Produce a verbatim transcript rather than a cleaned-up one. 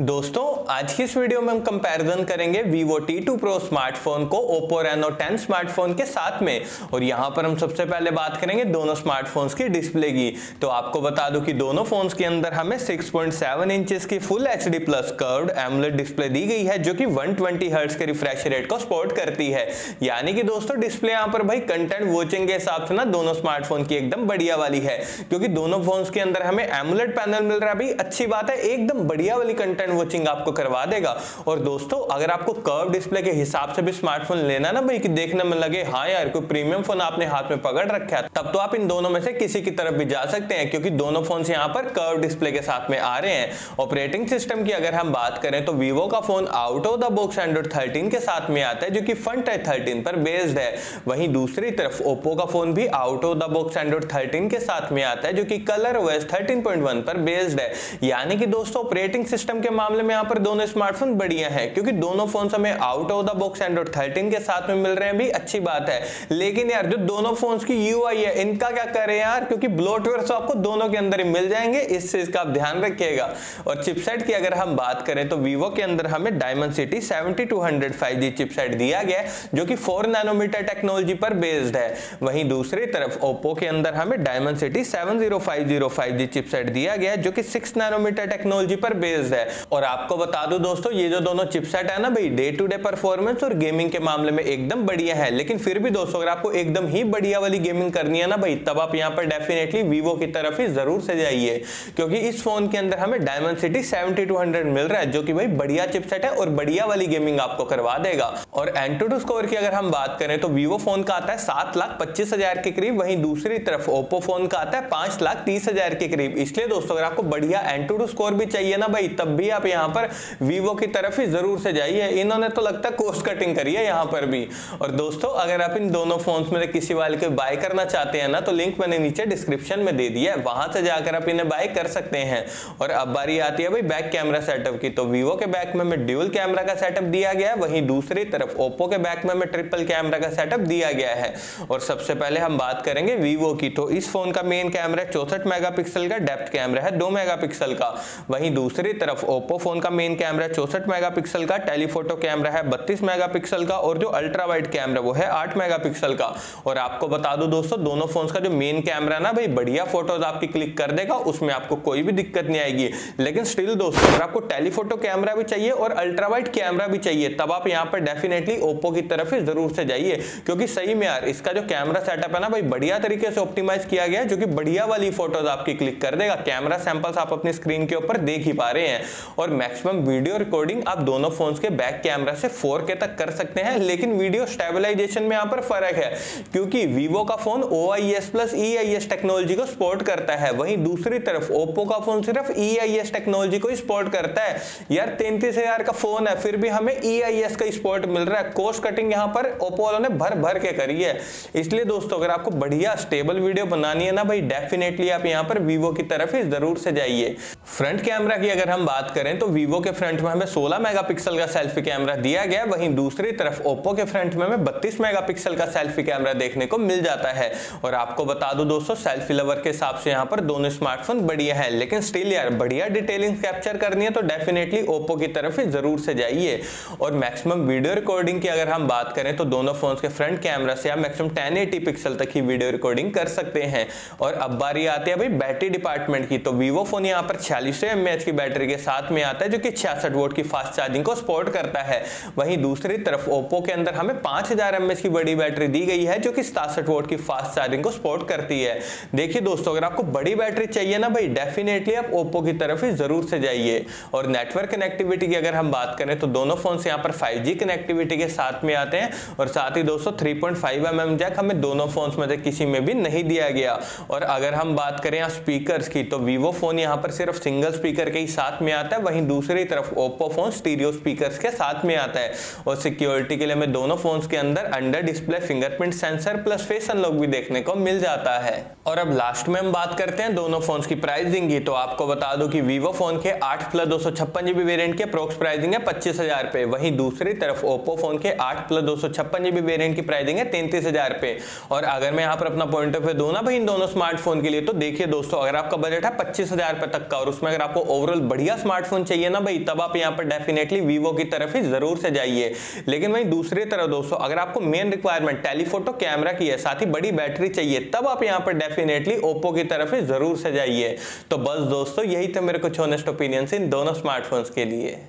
दोस्तों आज की इस वीडियो में हम कंपैरिजन करेंगे Vivo T two Pro smartphone को Oppo Reno टेन स्मार्टफोन के साथ में। और यहाँ पर हम सबसे पहले बात करेंगे दोनों स्मार्टफोन्स की डिस्प्ले की। तो आपको बता दूं कि दोनों फोन्स के अंदर हमें सिक्स पॉइंट सेवन इंचेस की full H D plus curved AMOLED display दी गई है जो कि वन ट्वेंटी हर्ट्ज के रिफ्रेश रेट को सपोर्ट करती है। यानी कि दोस्तों डिस्प्ले यहाँ पर भाई कंटेंट वॉचिंग के हिसाब से ना दोनों स्मार्टफोन की एकदम बढ़िया वाली है, क्योंकि दोनों फोन्स के अंदर हमें एमोलेड पैनल मिल रहा है। भाई अच्छी बात है, एकदम बढ़िया वाली कंटेंट वॉचिंग आपको करवा देगा। और दोस्तों अगर आपको कर्व डिस्प्ले के हिसाब से भी स्मार्टफोन लेना ना भाई कि देखने में लगे हाँ यार कोई प्रीमियम फोन आपने हाथ में पकड़ रखा है, तब तो आप इन दोनों में से किसी की तरफ भी जा सकते हैं, क्योंकि दोनों फोन्स यहां पर कर्व डिस्प्ले के साथ में आ रहे हैं। ऑपरेटिंग सिस्टम की अगर हम बात करें तो वीवो का phone out of the box Android thirteen के साथ में आता है जो कि फ्रंट थर्टीन पर बेस्ड है। वहीं दूसरी तरफ ओप्पो का फोन भी out of the box Android thirteen के साथ में आता है जो कि Color OS thirteen point one पर बेस्ड है। यानी कि दोस्तों ऑपरेटिंग सिस्टम के मामले में यहाँ पर दोनों स्मार्टफोन बढ़िया हैं, क्योंकि दोनों फोन हमें out of the box Android thirteen के साथ में मिल रहे हैं। भी अच्छी बात है, लेकिन यार जो दोनों फोन्स की यूआई है इनका क्या करें यार, क्योंकि ब्लोटवेयर तो आपको दोनों के अंदर ही मिल जाएंगे, इस चीज का आप ध्यान रखिएगा। और चिपसेट की अगर हम बात करें तो वीवो के अंदर हमें Dimensity seventy two hundred five G chipset दिया गया है जो कि फोर नैनोमीटर टेक्नोलॉजी पर बेस्ड है। वहीं दूसरी तरफ ओप्पो के अंदर हमें Dimensity seven zero five zero five G chipset दिया गया है जो कि सिक्स नैनोमीटर टेक्नोलॉजी पर बेस्ड है। और आपको बता दूं दोस्तों ये जो दोनों चिपसेट है ना भाई डे टू डे परफॉर्मेंस और गेमिंग के मामले में एकदम बढ़िया है। लेकिन फिर भी दोस्तों अगर आपको एकदम ही बढ़िया वाली गेमिंग करनी है ना भाई, तब आप यहाँ पर डेफिनेटली वीवो की तरफ ही जरूर से जाइए, क्योंकि इस फोन के अंदर हमें डायमेंसिटी सेवेंटी टू हंड्रेड मिल रहा है जो कि भाई बढ़िया चिपसेट है और बढ़िया वाली गेमिंग आपको करवा देगा। और एंटूटू स्कोर की अगर हम बात करें तो वीवो फोन का आता है सात लाख पच्चीस हजार के करीब, वहीं दूसरी तरफ ओप्पो फोन का आता है पांच लाख तीस हजार के करीब। इसलिए दोस्तों अगर आपको बढ़िया एंटूटू स्कोर भी चाहिए ना भाई, तब भी आप यहाँ पर वीवो की तरफ ही जरूर से जाइए। इन्होंने तो लगता है कॉस्ट कटिंग करी है यहाँ पर भी। और दोस्तों अगर आप इन दोनों फोन्स में किसी वाले को बाय करना चाहते हैं ना, तो लिंक मैंने नीचे डिस्क्रिप्शन में दे दिया है, वहां से जाकर आप इन्हें बाय कर सकते हैं। और अब बारी आती है भाई बैक कैमरा सेटअप की। तो वीवो के बैक में हमें ड्यूल कैमरा का सेटअप दिया गया है, वहीं दूसरी तरफ ओप्पो के बैक में हमें ट्रिपल कैमरा का सेटअप दिया गया है। और सबसे पहले हम बात करेंगे वीवो की, तो इस फोन का मेन कैमरा चौसठ मेगा पिक्सल का, डेप्थ कैमरा है दो मेगा पिक्सल का। वहीं दूसरी तरफ ओप्पो फोन का मेन कैमरा चौसठ मेगापिक्सल का, टेलीफोटो कैमरा है बत्तीस मेगापिक्सल का, और जो अल्ट्रा वाइड कैमरा वो है आठ मेगापिक्सल का। और आपको बता दूं दोस्तों दोनों फोन्स का जो मेन कैमरा ना भाई बढ़िया फोटोज आपकी क्लिक कर देगा, उसमें आपको कोई भी दिक्कत नहीं आएगी। लेकिन स्टिल दोस्तों अगर आपको टेलीफोटो कैमरा भी चाहिए और अल्ट्रा वाइड कैमरा भी चाहिए, तब आप यहाँ पर डेफिनेटली ओप्पो की तरफ ही जरूर से जाइए, क्योंकि सही में यार इसका जो कैमरा सेटअप है ना भाई बढ़िया तरीके से ऑप्टिमाइज किया गया है जो कि बढ़िया वाली फोटोज आपकी क्लिक कर देगा। कैमरा सैंपल्स आप अपनी स्क्रीन के ऊपर देख ही पा रहे हैं। और मैक्सिमम वीडियो रिकॉर्डिंग आप दोनों फोन्स के बैक कैमरा से फोर के तक कर सकते हैं, लेकिन वीडियो स्टेबलाइजेशन में यहाँ पर फर्क है, क्योंकि वीवो का phone O I S plus E I S technology को सपोर्ट करता है, वहीं दूसरी तरफ ओप्पो का फोन सिर्फ ई आई एस टेक्नोलॉजी को ही सपोर्ट करता है। यार तैंतीस हजार का फोन है, फिर भी हमें ई आई एस का सपोर्ट मिल रहा है। कॉस्ट कटिंग यहाँ पर ओप्पो वालों ने भर भर के करी है। इसलिए दोस्तों अगर आपको बढ़िया स्टेबल वीडियो बनानी है ना भाई, डेफिनेटली आप यहाँ पर वीवो की तरफ ही जरूर से जाइए। फ्रंट कैमरा की अगर हम बात करें तो वीवो के फ्रंट में हमें सोलह मेगापिक्सल का सेल्फी कैमरा दिया गया, वहीं दूसरी तरफ ओप्पो के फ्रंट में हमें बत्तीस मेगापिक्सल का सेल्फी कैमरा देखने को मिल जाता है। और आपको बता दूं दोस्तों सेल्फी लवर के हिसाब से यहाँ पर दोनों स्मार्टफोन बढ़िया है, लेकिन स्टिल यार बढ़िया डिटेलिंग कैप्चर करनी है तो डेफिनेटली ओप्पो की तरफ ही जरूर से जाइए। और मैक्सिमम वीडियो रिकॉर्डिंग की अगर हम बात करें तो दोनों फोन के फ्रंट कैमरा से आप मैक्सिमम टेन एटी पिक्सल तक ही वीडियो रिकॉर्डिंग कर सकते हैं। और अब बारी आती है भाई बैटरी डिपार्टमेंट की, तो वीवो फोन यहाँ पर छियालीस सौ एम ए एच की बैटरी के साथ में आता है जो कि छियासठ वोट की फास्ट चार्जिंग को सपोर्ट करता है। वहीं दूसरी तरफ ओप्पो के अंदर हमें पांच हजार एमएच की बड़ी बैटरी दी गई है जो कि सड़सठ वोट की फास्ट चार्जिंग को सपोर्ट करती है। देखिए दोस्तों अगर आपको बड़ी बैटरी चाहिए ना भाई, डेफिनेटली आप ओप्पो की तरफ ही जरूर से जाइए। और नेटवर्क कनेक्टिविटी की अगर हम बात करें तो दोनों फोन यहाँ पर फाइव जी कनेक्टिविटी के साथ में आते हैं, और साथ ही दोस्तों three point five M M jack हमें दोनों फोन में से किसी में भी नहीं दिया गया। और अगर हम बात करें यहाँ स्पीकर की तो वीवो फोन यहाँ पर सिर्फ सिंगल स्पीकर के ही साथ में आता है, वहीं दूसरी तरफ ओप्पो फोन स्टीरियो स्पीकर्स के साथ में आता है। और सिक्योरिटी के लिए हमें दोनों फोन्स के अंदर under display fingerprint sensor plus face unlock भी देखने को मिल जाता है। और अब लास्ट में हम बात करते हैं दोनों फोन्स की प्राइसिंग की, तो आपको बता दूं कि वीवो फोन के आठ प्लस दो सौ छप्पन जीबी वेरियंट के अप्रोक्स प्राइसिंग है पच्चीस हजार रुपए, वहीं दूसरी तरफ ओप्पो फोन के आठ प्लस दो सौ छप्पन जीबी वेरियंट की प्राइसिंग है तैंतीस हजार रुपए। और अगर मैं यहाँ पर अपना पॉइंट ऑफ व्यू दूं ना भाई इन दोनों स्मार्टफोन के लिए, तो देखिए दोस्तों अगर आपका बजट है पच्चीस हजार रुपए तक का और उसमें अगर आपको ओवरऑल बढ़िया स्मार्टफोन चाहिए ना भाई, तब आप यहाँ पर डेफिनेटली वीवो की तरफ ही जरूर से जाइए। लेकिन वहीं दूसरी तरफ दोस्तों अगर आपको मेन रिक्वायरमेंट टेलीफोटो कैमरा की है, साथ ही बड़ी बैटरी चाहिए, तब आप यहाँ पर डेफिनेटली ओप्पो की तरफ ही जरूर से जाइए। तो बस दोस्तों यही था मेरे कुछ ऑनेस्ट ओपिनियंस इन दोनों स्मार्टफोन्स के लिए।